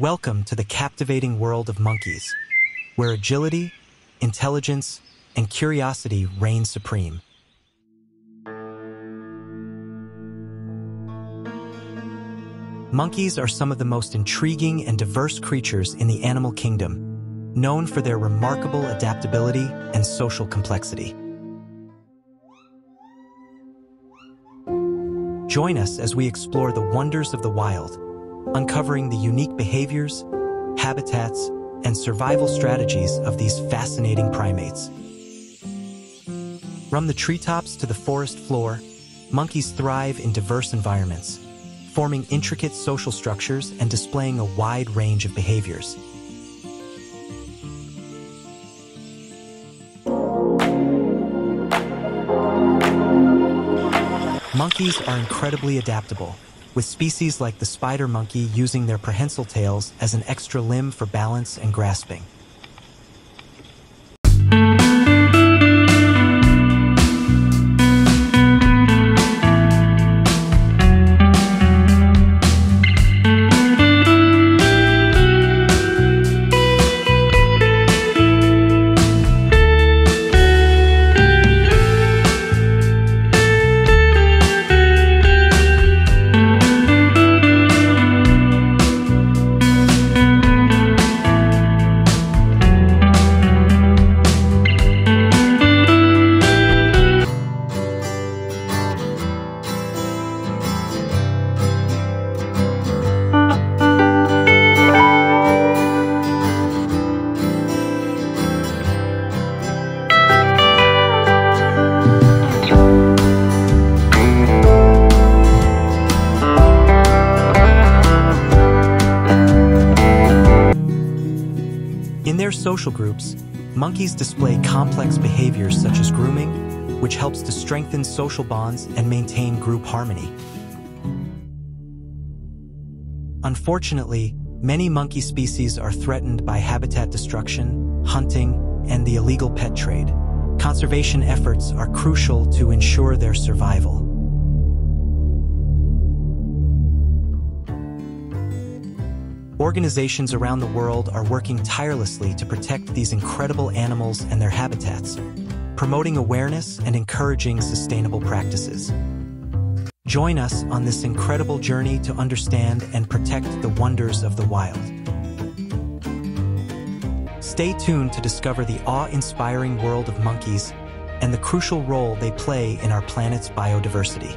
Welcome to the captivating world of monkeys, where agility, intelligence, and curiosity reign supreme. Monkeys are some of the most intriguing and diverse creatures in the animal kingdom, known for their remarkable adaptability and social complexity. Join us as we explore the wonders of the wild, uncovering the unique behaviors, habitats, and survival strategies of these fascinating primates. From the treetops to the forest floor, monkeys thrive in diverse environments, forming intricate social structures and displaying a wide range of behaviors. Monkeys are incredibly adaptable, with species like the spider monkey using their prehensile tails as an extra limb for balance and grasping. In their social groups, monkeys display complex behaviors such as grooming, which helps to strengthen social bonds and maintain group harmony. Unfortunately, many monkey species are threatened by habitat destruction, hunting, and the illegal pet trade. Conservation efforts are crucial to ensure their survival. Organizations around the world are working tirelessly to protect these incredible animals and their habitats, promoting awareness and encouraging sustainable practices. Join us on this incredible journey to understand and protect the wonders of the wild. Stay tuned to discover the awe-inspiring world of monkeys and the crucial role they play in our planet's biodiversity.